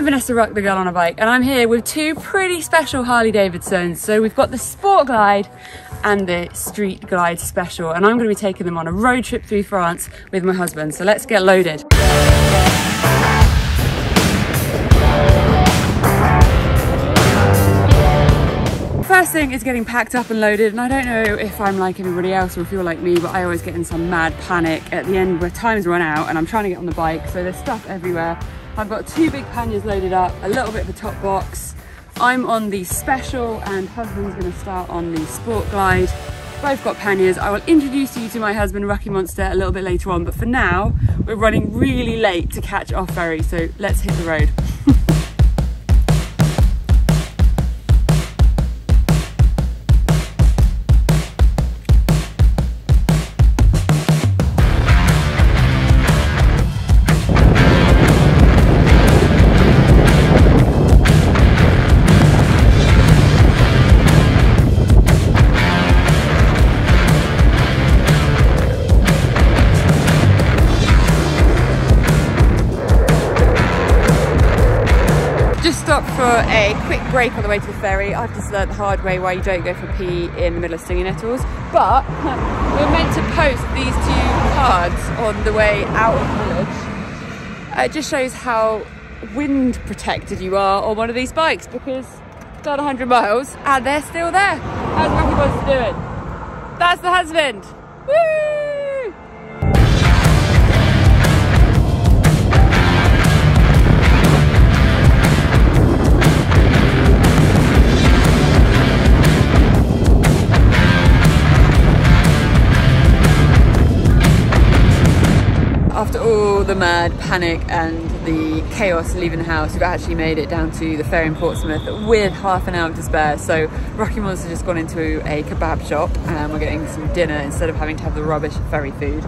I'm Vanessa Ruck, the girl on a bike, and I'm here with two pretty special Harley-Davidsons. So we've got the Sport Glide and the Street Glide Special, and I'm going to be taking them on a road trip through France with my husband. So let's get loaded. First thing is getting packed up and loaded, and I don't know if I'm like everybody else or if you're like me, but I always get in some mad panic at the end where time's run out and I'm trying to get on the bike, so there's stuff everywhere. I've got two big panniers loaded up, a little bit of a top box. I'm on the Special and husband's going to start on the Sport Glide. Both got panniers. I will introduce you to my husband Rocky Monster a little bit later on, but for now we're running really late to catch our ferry, so let's hit the road. For a quick break on the way to the ferry. I've just learned the hard way why you don't go for pee in the middle of stinging nettles, but we're meant to post these two cards on the way out of the village. It just shows how wind protected you are on one of these bikes, because I've done 100 miles and they're still there. How's Rocky Monster doing? That's the husband. Woo! After all the mad panic and the chaos leaving the house, we've actually made it down to the ferry in Portsmouth with half an hour to spare. So Rocky Monster just gone into a kebab shop and we're getting some dinner instead of having to have the rubbish ferry food.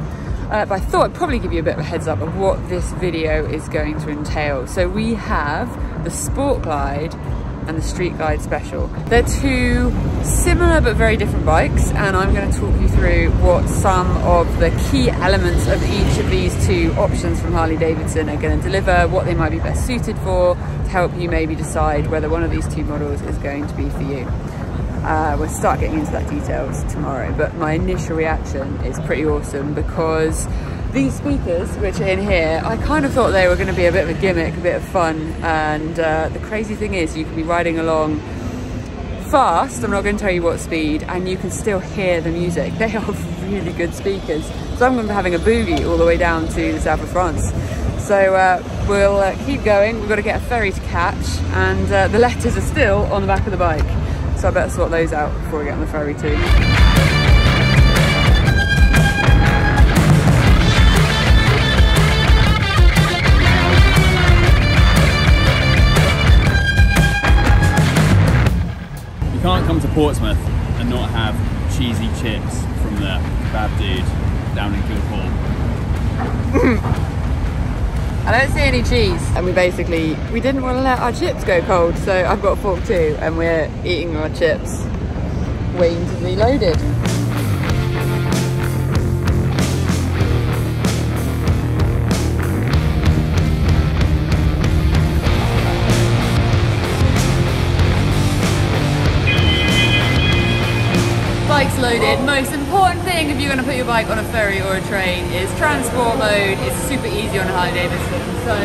But I thought I'd probably give you a bit of a heads up of what this video is going to entail. So we have the Sport Glide and the Street Glide Special. They're two similar but very different bikes, and I'm going to talk you through what some of the key elements of each of these two options from Harley-Davidson are going to deliver, what they might be best suited for, to help you maybe decide whether one of these two models is going to be for you. We'll start getting into that details tomorrow, but my initial reaction is pretty awesome, because these speakers, which are in here, I kind of thought they were going to be a bit of a gimmick, a bit of fun, and the crazy thing is you can be riding along fast, I'm not going to tell you what speed, and you can still hear the music. They are really good speakers, so I'm going to be having a boogie all the way down to the south of France. So we'll keep going, we've got to get a ferry to catch, and the letters are still on the back of the bike, so I better sort those out before we get on the ferry too. You can't come to Portsmouth and not have cheesy chips from the kebab dude down in Goodhall. I don't see any cheese, and we didn't want to let our chips go cold, so I've got a fork too, and we're eating our chips, waiting to be loaded. Loaded. Most important thing if you're going to put your bike on a ferry or a train is transport mode. It's super easy on a Harley-Davidson, so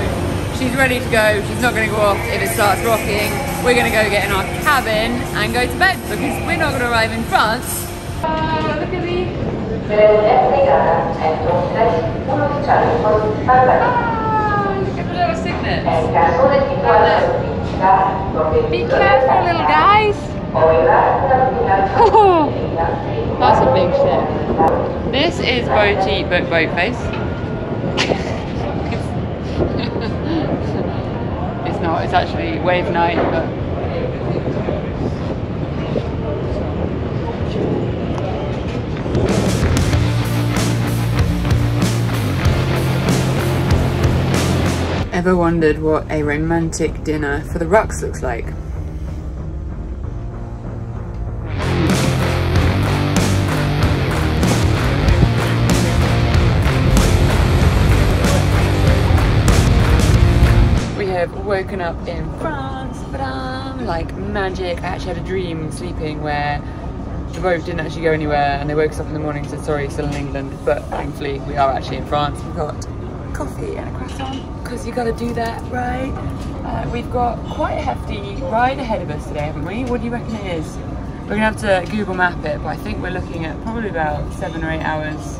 she's ready to go. She's not going to go off if it starts rocking. We're going to go get in our cabin and go to bed, because we're not going to arrive in France. Look at me. Ah, look at the little signets. Oh, be careful, little guys. Oh, that's a big ship. This is boat cheap but boat face. It's not, it's actually wave night, but ever wondered what a romantic dinner for the Rucks looks like? woken up in France, like magic. I actually had a dream sleeping where the boat didn't actually go anywhere, and they woke us up in the morning and said, sorry, still in England, but thankfully we are actually in France. We've got coffee and a croissant, because you got to do that, right? We've got quite a hefty ride ahead of us today, haven't we? What do you reckon it is? We're going to have to Google map it, but I think we're looking at probably about 7 or 8 hours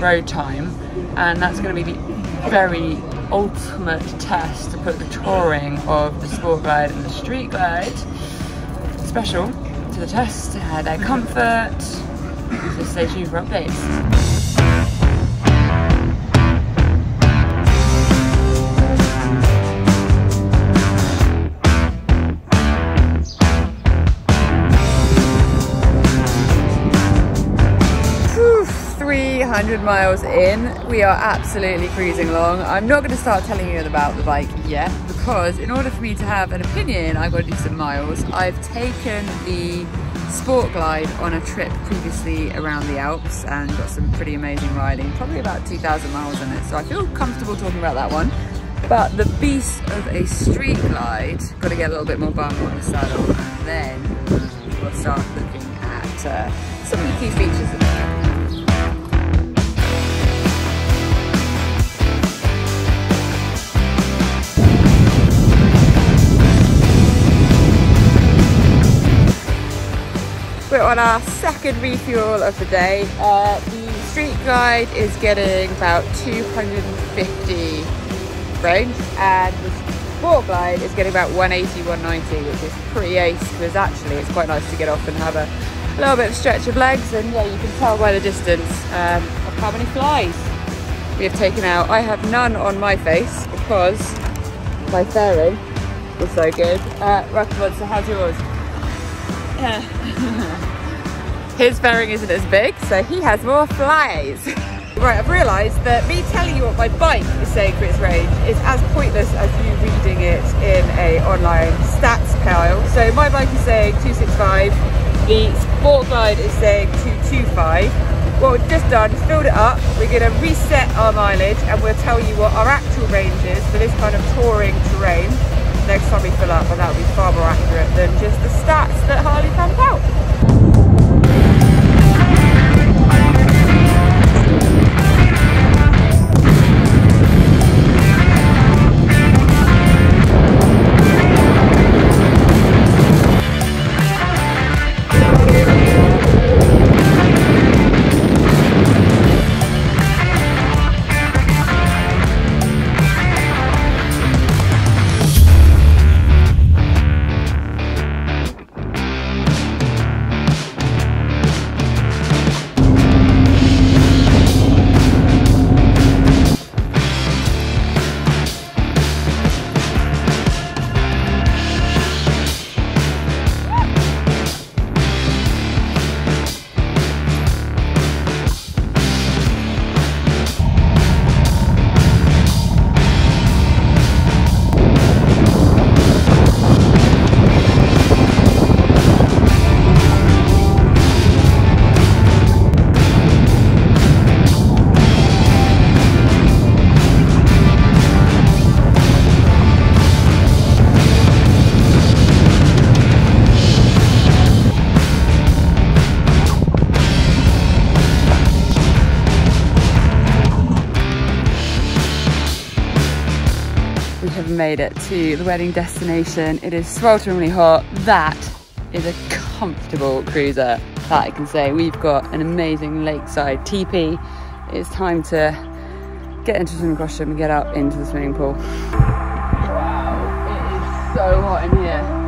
road time, and that's going to be the very ultimate test to put the touring of the Sport Glide and the Street Glide Special to the test, their comfort, so stay tuned for updates. Miles in, we are absolutely cruising along. I'm not going to start telling you about the bike yet, because in order for me to have an opinion, I've got to do some miles. I've taken the Sport Glide on a trip previously around the Alps and got some pretty amazing riding, probably about 2,000 miles on it, so I feel comfortable talking about that one. But the beast of a Street Glide, got to get a little bit more bump on the saddle, and then we'll start looking at some of the key features of the bike. We're on our second refuel of the day. The Street Glide is getting about 250 range, and the Sport Glide is getting about 180, 190, which is pretty ace, because actually it's quite nice to get off and have a little bit of stretch of legs, and yeah, you can tell by the distance of how many flies we have taken out. I have none on my face because my fairing was so good. Rocky Monster, how's yours? His fairing isn't as big, so he has more flies. Right, I've realised that me telling you what my bike is saying for its range is as pointless as you reading it in an online stats pile. So my bike is saying 265, the Sport Glide is saying 225. What we've just done is filled it up, we're going to reset our mileage, and we'll tell you what our actual range is for this kind of touring terrain next time we fill up, and that'll be far more accurate than just the stats that Harley pump out. Made it to the wedding destination. It is swelteringly hot. That is a comfortable cruiser, that I can say. We've got an amazing lakeside teepee. It's time to get into the swimming costume and get up into the swimming pool. Wow, it is so hot in here.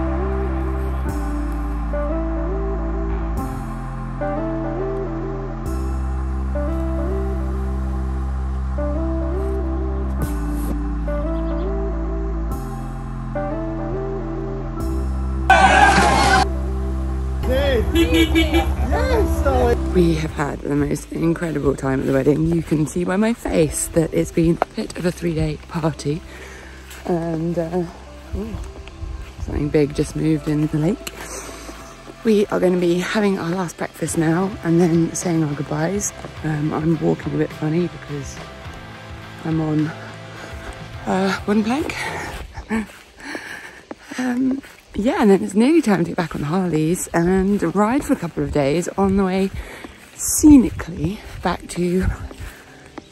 We have had the most incredible time at the wedding. You can see by my face that it's been a bit of a 3-day party, and something big just moved in the lake. We are going to be having our last breakfast now and then saying our goodbyes. I'm walking a bit funny because I'm on one plank Yeah, and then it's nearly time to get back on the Harleys and ride for a couple of days on the way scenically back to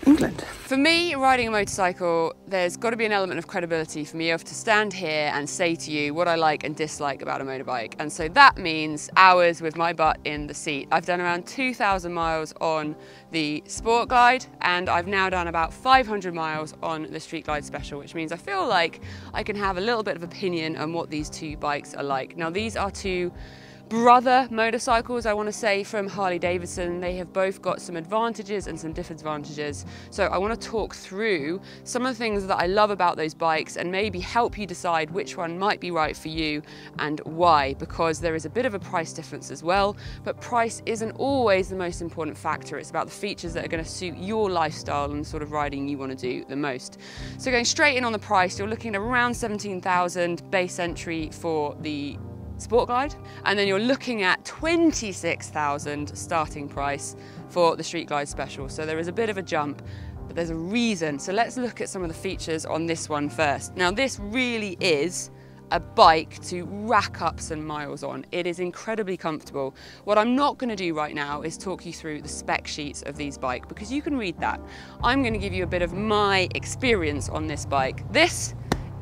England. For me, riding a motorcycle, there's got to be an element of credibility for me to stand here and say to you what I like and dislike about a motorbike. And so that means hours with my butt in the seat. I've done around 2,000 miles on the Sport Glide, and I've now done about 500 miles on the Street Glide Special, which means I feel like I can have a little bit of opinion on what these two bikes are like. Now, these are two brother motorcycles, I want to say, from Harley-Davidson. They have both got some advantages and some disadvantages. So I want to talk through some of the things that I love about those bikes and maybe help you decide which one might be right for you and why, because there is a bit of a price difference as well. But price isn't always the most important factor. It's about the features that are going to suit your lifestyle and the sort of riding you want to do the most. So going straight in on the price, you're looking at around 17,000 base entry for the Sport Glide, and then you're looking at 26,000 starting price for the Street Glide Special. So there is a bit of a jump, but there's a reason. So let's look at some of the features on this one first. Now, this really is a bike to rack up some miles on. It is incredibly comfortable. What I'm not going to do right now is talk you through the spec sheets of these bikes, because you can read that. I'm going to give you a bit of my experience on this bike. This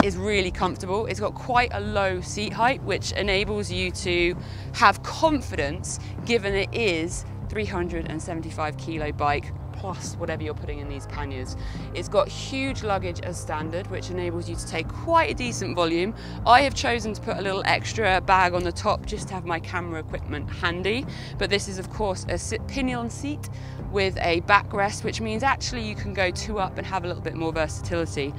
is really comfortable. It's got quite a low seat height, which enables you to have confidence given it is 375 kilo bike plus whatever you're putting in these panniers. It's got huge luggage as standard, which enables you to take quite a decent volume. I have chosen to put a little extra bag on the top just to have my camera equipment handy, but this is of course a pinion seat with a backrest, which means actually you can go two up and have a little bit more versatility.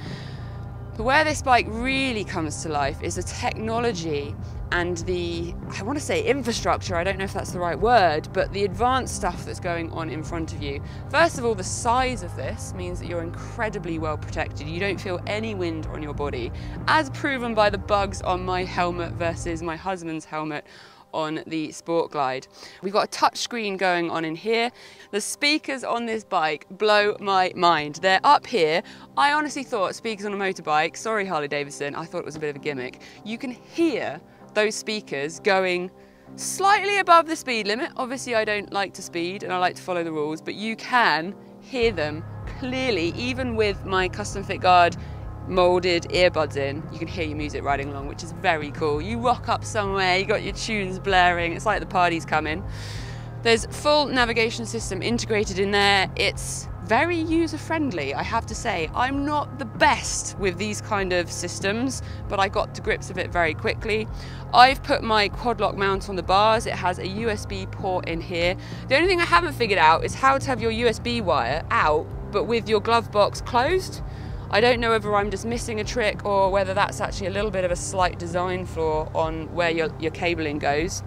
But where this bike really comes to life is the technology and the, I want to say infrastructure, I don't know if that's the right word, but the advanced stuff that's going on in front of you. First of all, the size of this means that you're incredibly well protected. You don't feel any wind on your body, as proven by the bugs on my helmet versus my husband's helmet on the Sport Glide. We've got a touch screen going on in here. The speakers on this bike blow my mind. They're up here. I honestly thought speakers on a motorbike, sorry Harley-Davidson, I thought it was a bit of a gimmick. You can hear those speakers going slightly above the speed limit. Obviously I don't like to speed and I like to follow the rules, but you can hear them clearly, even with my custom fit guard molded earbuds in. You can hear your music riding along, which is very cool. You rock up somewhere, you got your tunes blaring, it's like the party's coming. There's full navigation system integrated in there. It's very user-friendly, I have to say. I'm not the best with these kind of systems, but I got to grips with it very quickly. I've put my quad lock mount on the bars. It has a USB port in here. The only thing I haven't figured out is how to have your USB wire out, but with your glove box closed. I don't know whether I'm just missing a trick or whether that's actually a little bit of a slight design flaw on where your cabling goes.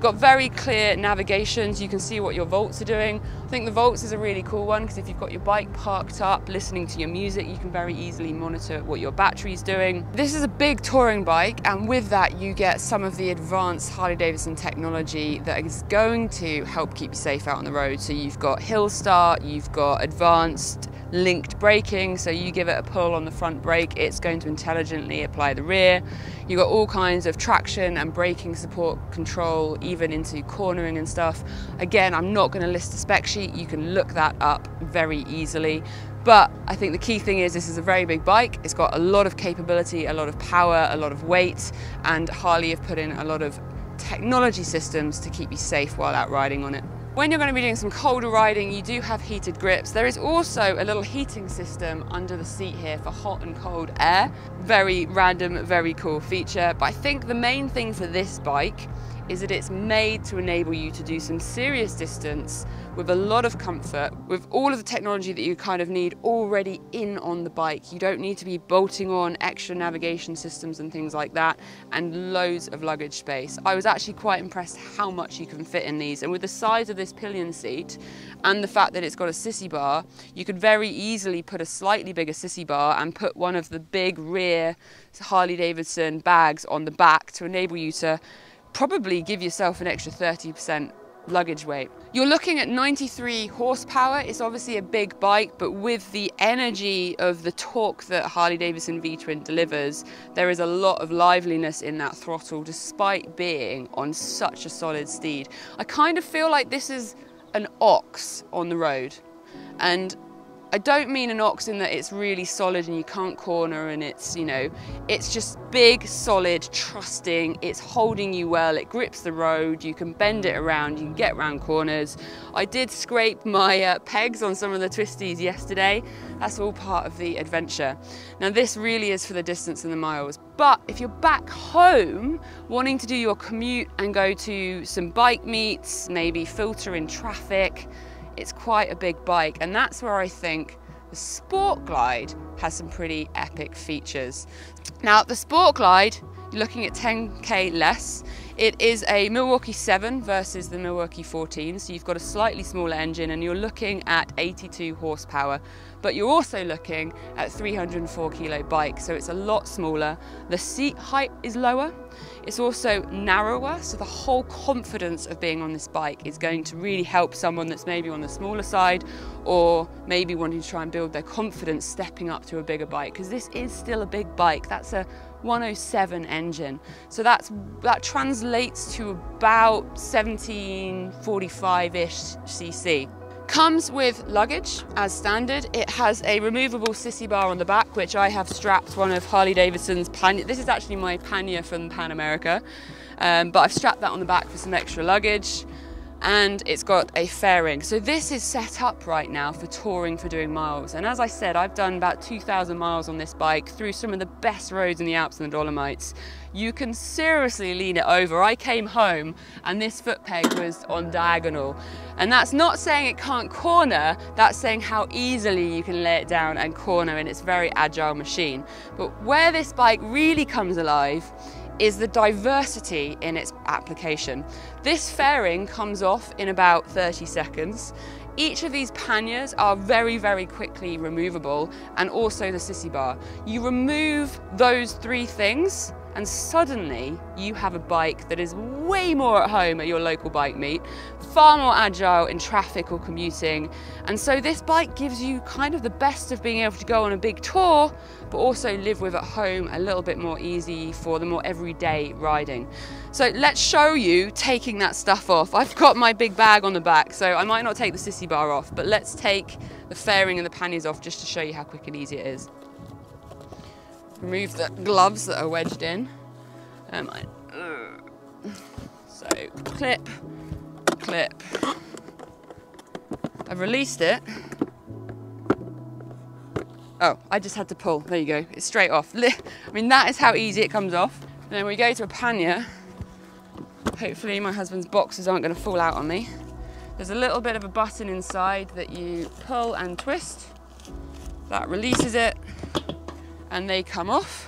Got very clear navigations, you can see what your volts are doing. I think the volts is a really cool one because if you've got your bike parked up listening to your music, you can very easily monitor what your battery's doing. This is a big touring bike, and with that you get some of the advanced Harley-Davidson technology that is going to help keep you safe out on the road. So you've got hill start, you've got advanced linked braking, so you give it a pull on the front brake, it's going to intelligently apply the rear. You've got all kinds of traction and braking support control, even into cornering and stuff. Again, I'm not going to list the spec sheet, you can look that up very easily. But I think the key thing is this is a very big bike. It's got a lot of capability, a lot of power, a lot of weight, and Harley have put in a lot of technology systems to keep you safe while out riding on it. When you're going to be doing some colder riding, you do have heated grips. There is also a little heating system under the seat here for hot and cold air. Very random, very cool feature. But I think the main thing for this bike is that it's made to enable you to do some serious distance with a lot of comfort, with all of the technology that you kind of need already in on the bike. You don't need to be bolting on extra navigation systems and things like that, and loads of luggage space. I was actually quite impressed how much you can fit in these, and with the size of this pillion seat and the fact that it's got a sissy bar, you could very easily put a slightly bigger sissy bar and put one of the big rear Harley-Davidson bags on the back to enable you to probably give yourself an extra 30% luggage weight. You're looking at 93 horsepower. It's obviously a big bike, but with the energy of the torque that Harley-Davidson V-twin delivers, there is a lot of liveliness in that throttle despite being on such a solid steed. I kind of feel like this is an ox on the road, and I don't mean an ox in that it's really solid and you can't corner and it's, you know, it's just big, solid, trusting, it's holding you well, it grips the road, you can bend it around, you can get round corners. I did scrape my pegs on some of the twisties yesterday. That's all part of the adventure. Now this really is for the distance and the miles, but if you're back home wanting to do your commute and go to some bike meets, maybe filter in traffic, it's quite a big bike, and that's where I think the Sport Glide has some pretty epic features. Now the Sport Glide, you're looking at 10k less. It is a Milwaukee 7 versus the Milwaukee 14, so you've got a slightly smaller engine and you're looking at 82 horsepower, but you're also looking at 304 kilo bike, so it's a lot smaller. The seat height is lower. It's also narrower, so the whole confidence of being on this bike is going to really help someone that's maybe on the smaller side or maybe wanting to try and build their confidence stepping up to a bigger bike, because this is still a big bike. That's a 107 engine, so that translates to about 1745-ish cc. Comes with luggage as standard. It has a removable sissy bar on the back, which I have strapped one of Harley-Davidson's pannier. This is actually my pannier from Pan America, but I've strapped that on the back for some extra luggage. And it's got a fairing. So this is set up right now for touring, for doing miles. And as I said, I've done about 2,000 miles on this bike through some of the best roads in the Alps and the Dolomites. You can seriously lean it over. I came home and this foot peg was on diagonal. And that's not saying it can't corner, that's saying how easily you can lay it down and corner, and it's a very agile machine. But where this bike really comes alive is the diversity in its application. This fairing comes off in about 30 seconds. Each of these panniers are very, very quickly removable, and also the sissy bar. You remove those three things and suddenly you have a bike that is way more at home at your local bike meet, far more agile in traffic or commuting. And so this bike gives you kind of the best of being able to go on a big tour, but also live with at home a little bit more easy for the more everyday riding. So let's show you taking that stuff off. I've got my big bag on the back, so I might not take the sissy bar off, but let's take the fairing and the panniers off just to show you how quick and easy it is. Remove the gloves that are wedged in. So clip, clip. I've released it. Oh, I just had to pull. There you go. It's straight off. I mean, that is how easy it comes off. And then we go to a pannier. Hopefully my husband's boxes aren't going to fall out on me. There's a little bit of a button inside that you pull and twist. That releases it, and they come off.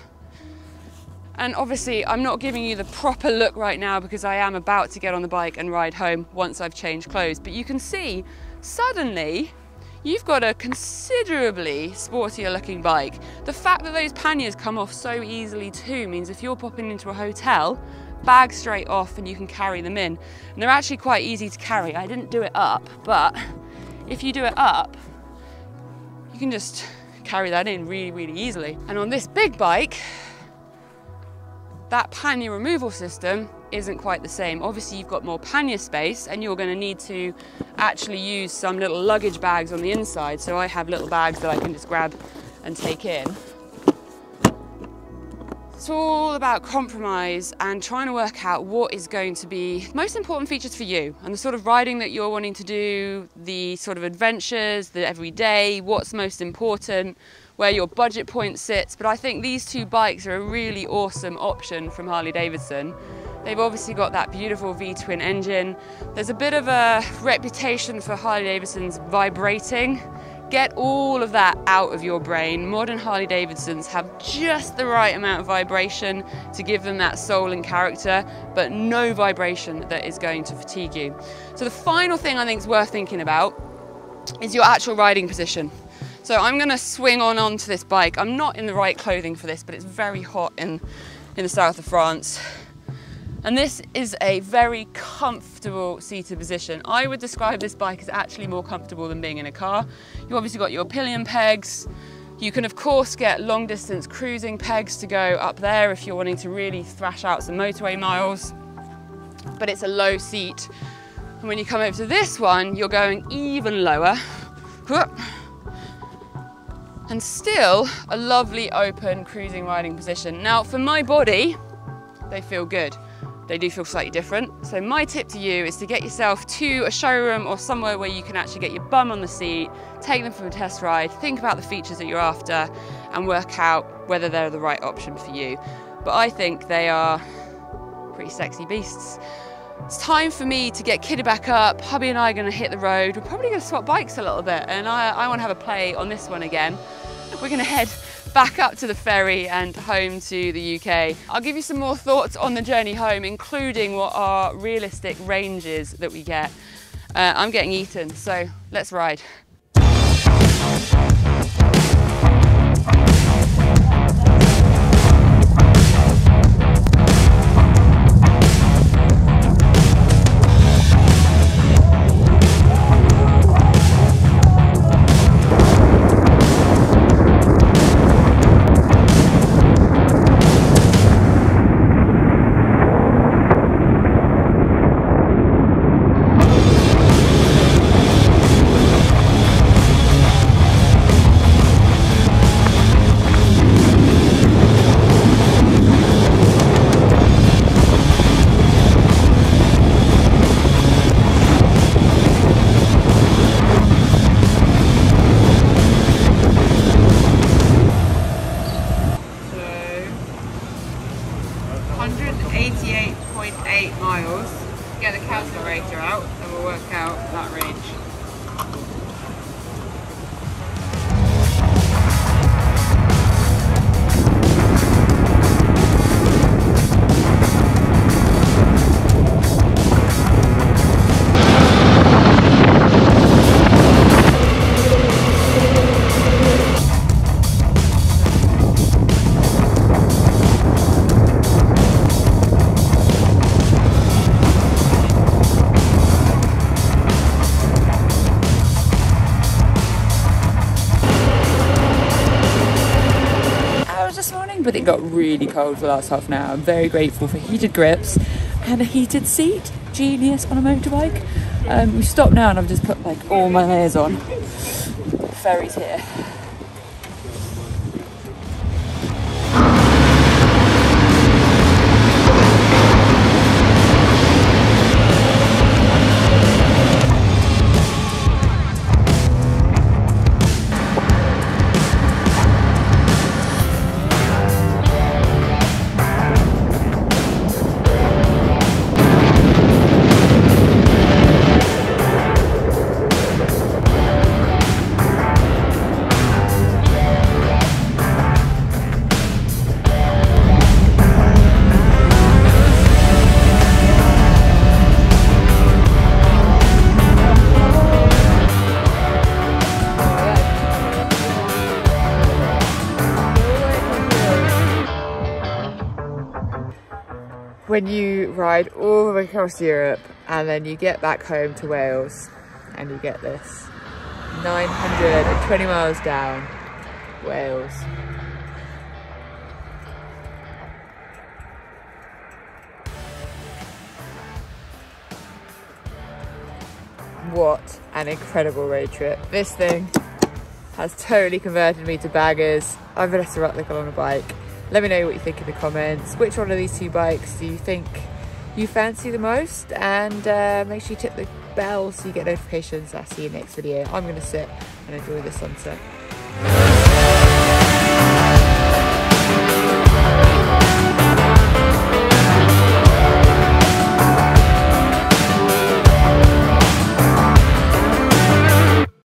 And obviously I'm not giving you the proper look right now because I am about to get on the bike and ride home once I've changed clothes, but you can see suddenly you've got a considerably sportier looking bike. The fact that those panniers come off so easily too means if you're popping into a hotel, bag straight off and you can carry them in. And they're actually quite easy to carry. I didn't do it up, but if you do it up, you can just carry that in really, really easily. And on this big bike, that pannier removal system isn't quite the same. Obviously you've got more pannier space and you're going to need to actually use some little luggage bags on the inside. So I have little bags that I can just grab and take in. It's all about compromise and trying to work out what is going to be the most important features for you and the sort of riding that you're wanting to do, the sort of adventures, the everyday, what's most important, where your budget point sits. But I think these two bikes are a really awesome option from Harley-Davidson. They've obviously got that beautiful V-twin engine. There's a bit of a reputation for Harley-Davidson's vibrating. Get all of that out of your brain. Modern Harley-Davidsons have just the right amount of vibration to give them that soul and character, but no vibration that is going to fatigue you. So the final thing I think is worth thinking about is your actual riding position. So I'm going to swing on onto this bike. I'm not in the right clothing for this, but it's very hot in the south of France. And this is a very comfortable seated position. I would describe this bike as actually more comfortable than being in a car. You've obviously got your pillion pegs. You can of course get long distance cruising pegs to go up there if you're wanting to really thrash out some motorway miles, but it's a low seat. And when you come over to this one, you're going even lower. And still a lovely open cruising riding position. Now for my body, they feel good. They do feel slightly different. So my tip to you is to get yourself to a showroom or somewhere where you can actually get your bum on the seat, take them for a test ride, think about the features that you're after and work out whether they're the right option for you. But I think they are pretty sexy beasts. It's time for me to get Kidder back up. Hubby and I are going to hit the road. We're probably going to swap bikes a little bit and I want to have a play on this one again. We're going to head back up to the ferry and home to the UK. I'll give you some more thoughts on the journey home, including what are realistic ranges that we get. I'm getting eaten, so let's ride. But it got really cold for the last half an hour. I'm very grateful for heated grips and a heated seat. Genius on a motorbike. We've stopped now and I've just put like all my layers on. The ferry's here. When you ride all the way across Europe and then you get back home to Wales and you get this 920 miles down, Wales. What an incredible road trip. This thing has totally converted me to baggers. I'm Vanessa Ruck on a bike. Let me know what you think in the comments. Which one of these two bikes do you think you fancy the most? And make sure you tip the bell so you get notifications. I'll see you next video. I'm going to sit and enjoy the sunset.